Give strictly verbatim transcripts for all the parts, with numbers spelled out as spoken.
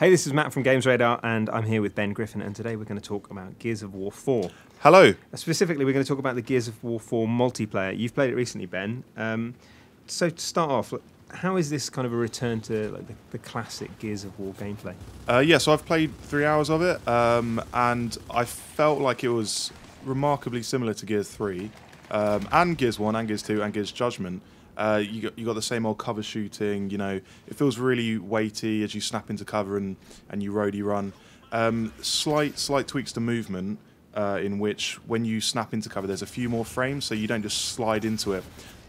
Hey, this is Matt from GamesRadar, and I'm here with Ben Griffin, and today we're going to talk about Gears of War four. Hello. Specifically, we're going to talk about the Gears of War four multiplayer. You've played it recently, Ben. Um, so to start off, how is this kind of a return to like, the, the classic Gears of War gameplay? Uh, yeah, so I've played three hours of it, um, and I felt like it was remarkably similar to Gears three, um, and Gears one, and Gears two, and Gears Judgment. Uh, you, got, you got the same old cover shooting, you know, it feels really weighty as you snap into cover and, and you roadie run. Um, slight, slight tweaks to movement uh, in which when you snap into cover there's a few more frames so you don't just slide into it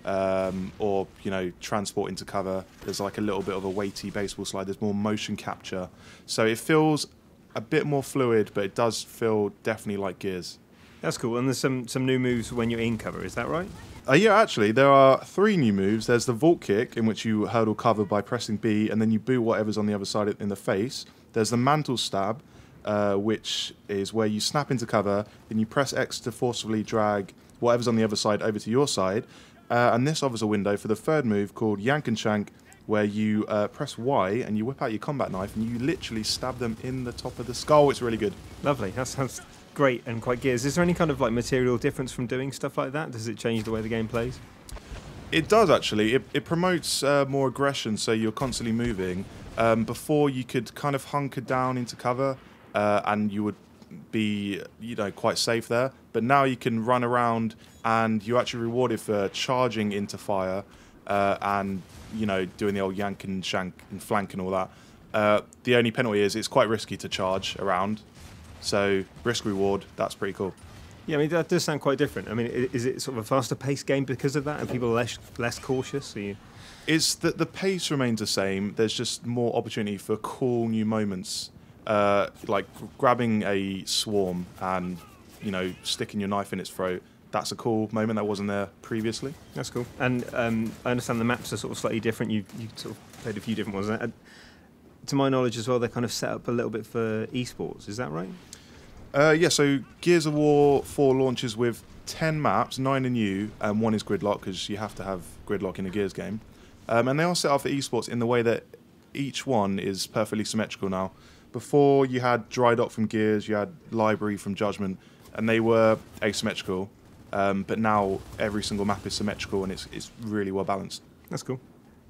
um, or, you know, transport into cover. There's like a little bit of a weighty baseball slide, there's more motion capture. So it feels a bit more fluid, but it does feel definitely like Gears. That's cool, and there's some, some new moves when you're in cover, is that right? Uh, yeah, actually, there are three new moves. There's the vault kick, in which you hurdle cover by pressing B, and then you boo whatever's on the other side in the face. There's the mantle stab, uh, which is where you snap into cover, then you press X to forcibly drag whatever's on the other side over to your side. Uh, and this offers a window for the third move called yank and shank, where you uh, press Y and you whip out your combat knife, and you literally stab them in the top of the skull. It's really good. Lovely. That sounds great and quite Gears. Is there any kind of like material difference from doing stuff like that? Does it change the way the game plays? It does actually. It, it promotes uh, more aggression, so you're constantly moving. Um, before you could kind of hunker down into cover, uh, and you would be, you know, quite safe there. But now you can run around, and you're actually rewarded for charging into fire, uh, and you know, doing the old yank and shank and flank and all that. Uh, the only penalty is it's quite risky to charge around. So, risk-reward, that's pretty cool. Yeah, I mean, that does sound quite different. I mean, is it sort of a faster-paced game because of that? Are people less, less cautious? Are you... It's that the pace remains the same. There's just more opportunity for cool new moments, uh, like grabbing a swarm and, you know, sticking your knife in its throat. That's a cool moment that wasn't there previously. That's cool. And um, I understand the maps are sort of slightly different. You, you sort of played a few different ones. And to my knowledge as well, they're kind of set up a little bit for esports. Is that right? Uh, yeah, so Gears of War four launches with ten maps, nine are new, and one is gridlock, because you have to have gridlock in a Gears game. Um, and they are set up for esports in the way that each one is perfectly symmetrical now. Before, you had Dry Dock from Gears, you had Library from Judgment, and they were asymmetrical. Um, but now every single map is symmetrical, and it's, it's really well balanced. That's cool.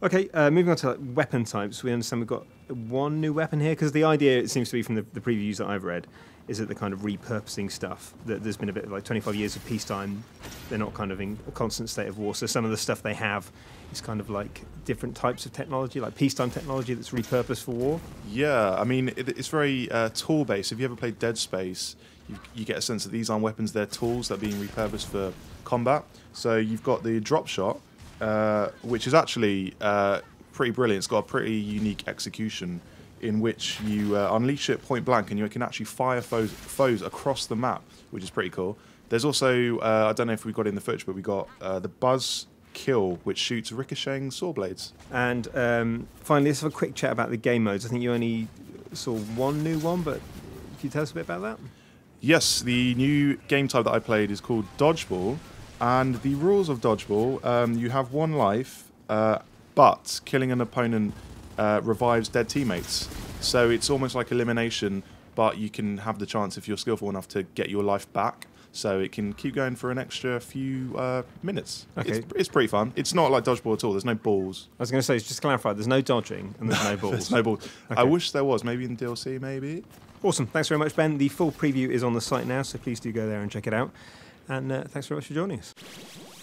Okay, uh, moving on to like, weapon types. We understand we've got one new weapon here, because the idea, it seems to be from the, the previews that I've read, is that the kind of repurposing stuff, that there's been a bit of like twenty-five years of peacetime, they're not kind of in a constant state of war, so some of the stuff they have is kind of like different types of technology, like peacetime technology that's repurposed for war. Yeah, I mean, it, it's very uh, tool-based. If you ever played Dead Space, you, you get a sense that these aren't weapons, they're tools that are being repurposed for combat. So you've got the drop shot, uh, which is actually uh, pretty brilliant. It's got a pretty unique execution, in which you uh, unleash it point blank and you can actually fire foes, foes across the map, which is pretty cool. There's also, uh, I don't know if we got it in the footage, but we got uh, the Buzz Kill, which shoots ricocheting saw blades. And um, finally, let's have a quick chat about the game modes. I think you only saw one new one, but can you tell us a bit about that? Yes, the new game type that I played is called Dodgeball. And the rules of Dodgeball, um, you have one life, uh, but killing an opponent Uh, revives dead teammates. So it's almost like elimination, but you can have the chance, if you're skillful enough, to get your life back. So it can keep going for an extra few uh, minutes. Okay. It's, it's pretty fun. It's not like dodgeball at all. There's no balls. I was going to say, just to clarify, there's no dodging and there's no balls. There's no balls. Okay. I wish there was. Maybe in D L C, maybe. Awesome. Thanks very much, Ben. The full preview is on the site now, so please do go there and check it out. And uh, thanks very much for joining us.